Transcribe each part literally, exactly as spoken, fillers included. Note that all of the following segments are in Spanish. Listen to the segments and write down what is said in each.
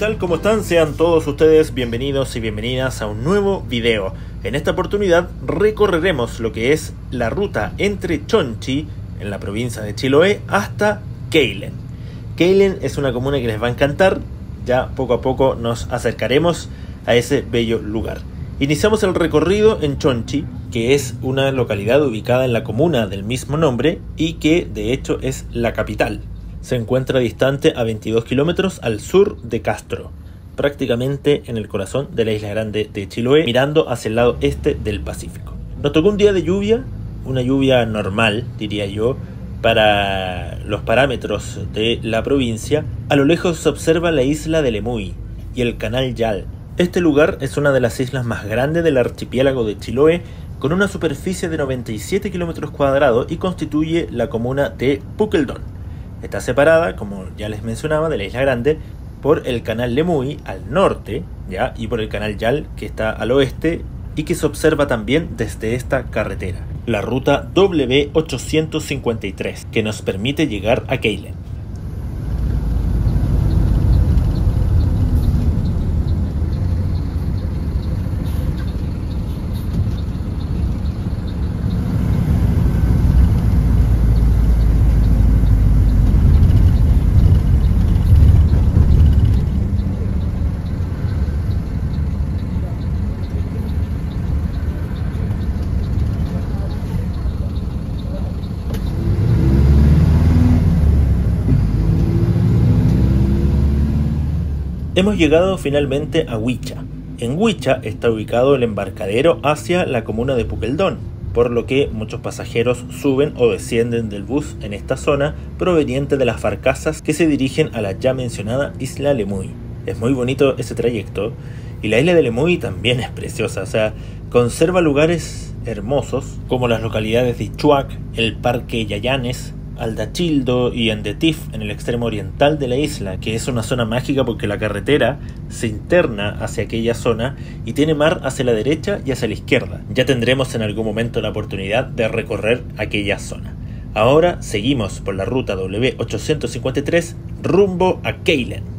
tal? ¿Cómo están? Sean todos ustedes bienvenidos y bienvenidas a un nuevo video. En esta oportunidad recorreremos lo que es la ruta entre Chonchi, en la provincia de Chiloé, hasta Queilen. Queilen es una comuna que les va a encantar, ya poco a poco nos acercaremos a ese bello lugar. Iniciamos el recorrido en Chonchi, que es una localidad ubicada en la comuna del mismo nombre y que de hecho es la capital. Se encuentra distante a veintidós kilómetros al sur de Castro, prácticamente en el corazón de la isla grande de Chiloé, mirando hacia el lado este del Pacífico. Nos tocó un día de lluvia, una lluvia normal, diría yo, para los parámetros de la provincia. A lo lejos se observa la isla de Lemuy y el canal Yal. Este lugar es una de las islas más grandes del archipiélago de Chiloé, con una superficie de noventa y siete kilómetros cuadrados y constituye la comuna de Puqueldón. Está separada, como ya les mencionaba, de la isla grande por el canal Lemuy al norte, ¿ya? Y por el canal Yal, que está al oeste y que se observa también desde esta carretera, la ruta W ochocientos cincuenta y tres, que nos permite llegar a Queilen. Hemos llegado finalmente a Huicha. En Huicha está ubicado el embarcadero hacia la comuna de Puqueldón, por lo que muchos pasajeros suben o descienden del bus en esta zona proveniente de las barcazas que se dirigen a la ya mencionada isla Lemuy. Es muy bonito ese trayecto y la isla de Lemuy también es preciosa, o sea, conserva lugares hermosos como las localidades de Chuac, el parque Yayanes, Aldachildo y Andetif en el extremo oriental de la isla, que es una zona mágica porque la carretera se interna hacia aquella zona y tiene mar hacia la derecha y hacia la izquierda. Ya tendremos en algún momento la oportunidad de recorrer aquella zona. Ahora seguimos por la ruta W ochocientos cincuenta y tres rumbo a Queilen.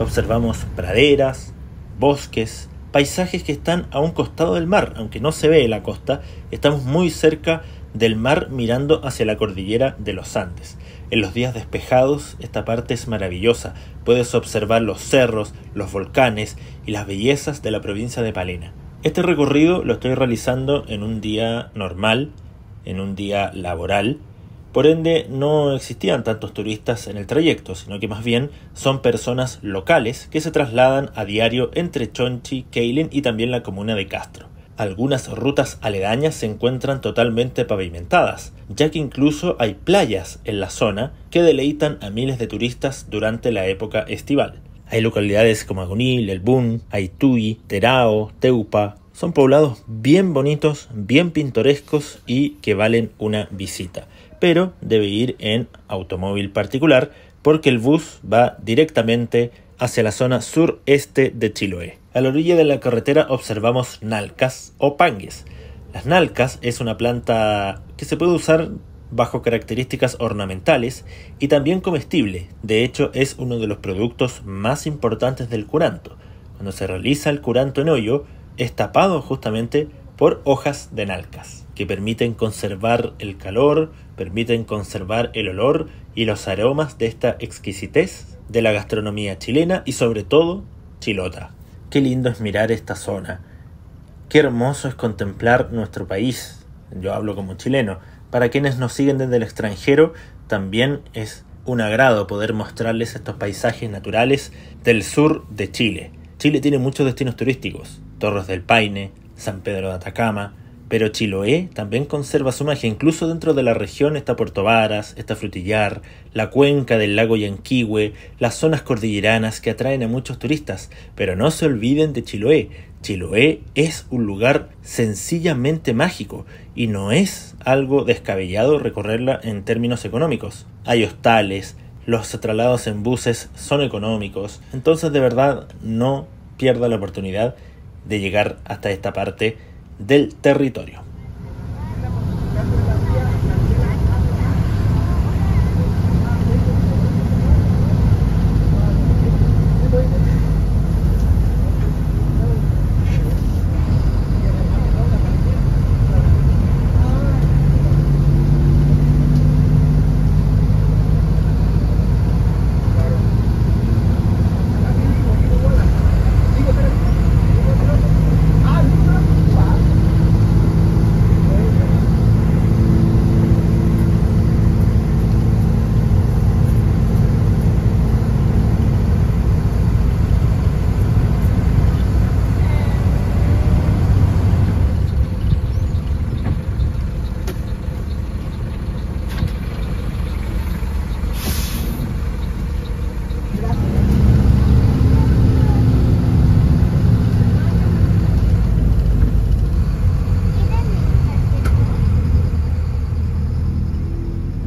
Observamos praderas, bosques, paisajes que están a un costado del mar, aunque no se ve la costa, estamos muy cerca del mar mirando hacia la cordillera de los Andes. En los días despejados esta parte es maravillosa, puedes observar los cerros, los volcanes y las bellezas de la provincia de Palena. Este recorrido lo estoy realizando en un día normal, en un día laboral. Por ende, no existían tantos turistas en el trayecto, sino que más bien son personas locales que se trasladan a diario entre Chonchi, Queilen y también la comuna de Castro. Algunas rutas aledañas se encuentran totalmente pavimentadas, ya que incluso hay playas en la zona que deleitan a miles de turistas durante la época estival. Hay localidades como Agonil, Elbun, Aitui, Terao, Teupa. Son poblados bien bonitos, bien pintorescos y que valen una visita. Pero debe ir en automóvil particular porque el bus va directamente hacia la zona sureste de Chiloé. A la orilla de la carretera observamos nalcas o pangues. Las nalcas es una planta que se puede usar bajo características ornamentales y también comestible. De hecho, es uno de los productos más importantes del curanto. Cuando se realiza el curanto en hoyo, es tapado justamente por hojas de nalcas, que permiten conservar el calor, permiten conservar el olor y los aromas de esta exquisitez de la gastronomía chilena y sobre todo chilota. Qué lindo es mirar esta zona, qué hermoso es contemplar nuestro país, yo hablo como chileno, para quienes nos siguen desde el extranjero también es un agrado poder mostrarles estos paisajes naturales del sur de Chile. Chile tiene muchos destinos turísticos, Torres del Paine, San Pedro de Atacama, pero Chiloé también conserva su magia. Incluso dentro de la región está Puerto Varas, está Frutillar, la cuenca del lago Llanquihue, las zonas cordilleranas que atraen a muchos turistas. Pero no se olviden de Chiloé. Chiloé es un lugar sencillamente mágico y no es algo descabellado recorrerla en términos económicos. Hay hostales, los traslados en buses son económicos, entonces de verdad no pierda la oportunidad de llegar hasta esta parte del territorio.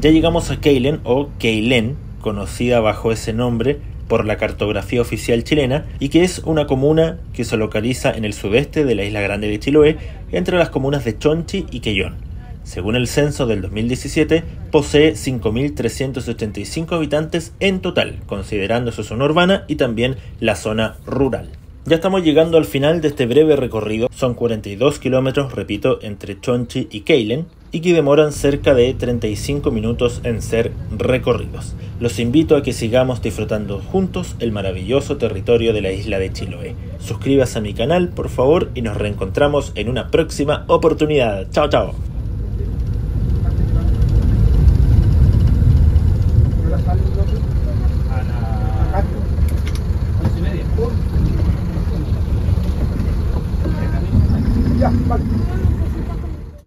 Ya llegamos a Queilen o Queilen, conocida bajo ese nombre por la cartografía oficial chilena, y que es una comuna que se localiza en el sudeste de la isla grande de Chiloé, entre las comunas de Chonchi y Quellón. Según el censo del dos mil diecisiete, posee cinco mil trescientos ochenta y cinco habitantes en total, considerando su zona urbana y también la zona rural. Ya estamos llegando al final de este breve recorrido, son cuarenta y dos kilómetros, repito, entre Chonchi y Queilen, y que demoran cerca de treinta y cinco minutos en ser recorridos. Los invito a que sigamos disfrutando juntos el maravilloso territorio de la isla de Chiloé. Suscríbase a mi canal, por favor, y nos reencontramos en una próxima oportunidad. ¡Chao, chao!